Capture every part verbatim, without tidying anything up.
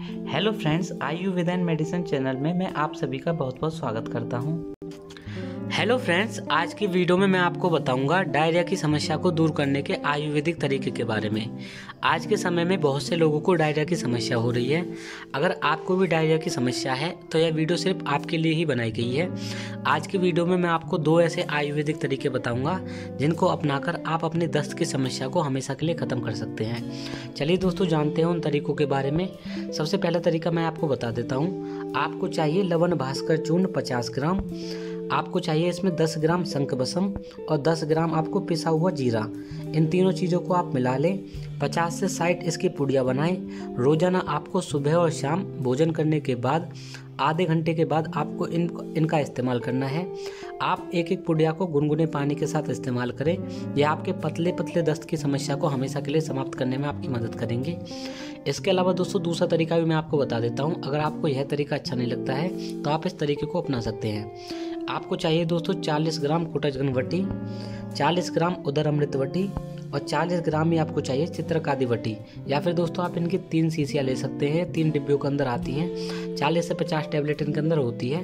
Hello friends, Ayurveda and medicine channel में मैं आप सभी का बहुत बहुत स्वागत करता हूँ। हेलो फ्रेंड्स, आज की वीडियो में मैं आपको बताऊंगा डायरिया की समस्या को दूर करने के आयुर्वेदिक तरीके के बारे में। आज के समय में बहुत से लोगों को डायरिया की समस्या हो रही है। अगर आपको भी डायरिया की समस्या है तो यह वीडियो सिर्फ आपके लिए ही बनाई गई है। आज की वीडियो में मैं आपको दो ऐसे आयुर्वेदिक तरीके बताऊँगा जिनको अपनाकर आप अपने दस्त की समस्या को हमेशा के लिए ख़त्म कर सकते हैं। चलिए दोस्तों, जानते हैं उन तरीकों के बारे में। सबसे पहला तरीका मैं आपको बता देता हूँ। आपको चाहिए लवण भास्कर चूर्ण पचास ग्राम, आपको चाहिए इसमें दस ग्राम शंख भस्म और दस ग्राम आपको पिसा हुआ जीरा। इन तीनों चीज़ों को आप मिला लें, पचास से साठ इसकी पुड़ियाँ बनाएं। रोज़ाना आपको सुबह और शाम भोजन करने के बाद आधे घंटे के बाद आपको इन इनका इस्तेमाल करना है। आप एक एक पुड़िया को गुनगुने पानी के साथ इस्तेमाल करें। यह आपके पतले पतले दस्त की समस्या को हमेशा के लिए समाप्त करने में आपकी मदद करेंगे। इसके अलावा दोस्तों दूसरा तरीका भी मैं आपको बता देता हूँ। अगर आपको यह तरीका अच्छा नहीं लगता है तो आप इस तरीके को अपना सकते हैं। आपको चाहिए दोस्तों चालीस ग्राम कोटाजगन बटी, चालीस ग्राम उदर अमृत वटी और चालीस ग्राम ही आपको चाहिए चित्रकादी वटी। या फिर दोस्तों आप इनकी तीन शीशियाँ ले सकते हैं। तीन डिब्बियों के अंदर आती हैं। चालीस से पचास टैबलेट इनके अंदर होती है।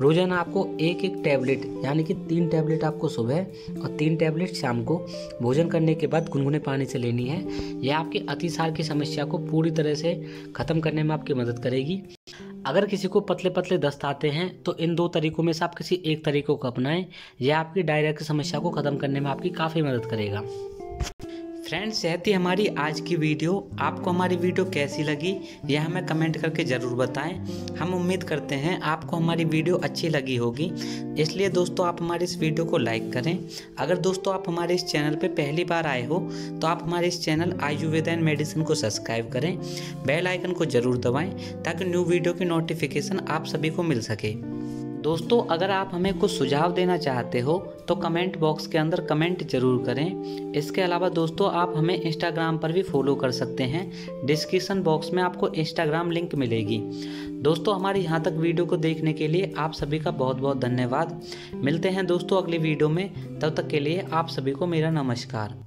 रोजाना आपको एक एक टैबलेट यानी कि तीन टैबलेट आपको सुबह और तीन टैबलेट शाम को भोजन करने के बाद गुनगुने पानी से लेनी है। यह आपके अतिसार की समस्या को पूरी तरह से ख़त्म करने में आपकी मदद करेगी। अगर किसी को पतले पतले दस्त आते हैं तो इन दो तरीकों में से आप किसी एक तरीकों को अपनाएं। यह आपकी डायरिया की समस्या को ख़त्म करने में आपकी काफ़ी मदद करेगा। फ्रेंड्स, यह थी हमारी आज की वीडियो। आपको हमारी वीडियो कैसी लगी यह हमें कमेंट करके ज़रूर बताएं। हम उम्मीद करते हैं आपको हमारी वीडियो अच्छी लगी होगी। इसलिए दोस्तों आप हमारे इस वीडियो को लाइक करें। अगर दोस्तों आप हमारे इस चैनल पर पहली बार आए हो तो आप हमारे इस चैनल आयुर्वेद एंड मेडिसिन को सब्सक्राइब करें। बेल आइकन को ज़रूर दबाएँ ताकि न्यू वीडियो की नोटिफिकेशन आप सभी को मिल सके। दोस्तों अगर आप हमें कुछ सुझाव देना चाहते हो तो कमेंट बॉक्स के अंदर कमेंट जरूर करें। इसके अलावा दोस्तों आप हमें इंस्टाग्राम पर भी फॉलो कर सकते हैं। डिस्क्रिप्शन बॉक्स में आपको इंस्टाग्राम लिंक मिलेगी। दोस्तों हमारे यहाँ तक वीडियो को देखने के लिए आप सभी का बहुत बहुत धन्यवाद। मिलते हैं दोस्तों अगली वीडियो में। तब तक के लिए आप सभी को मेरा नमस्कार।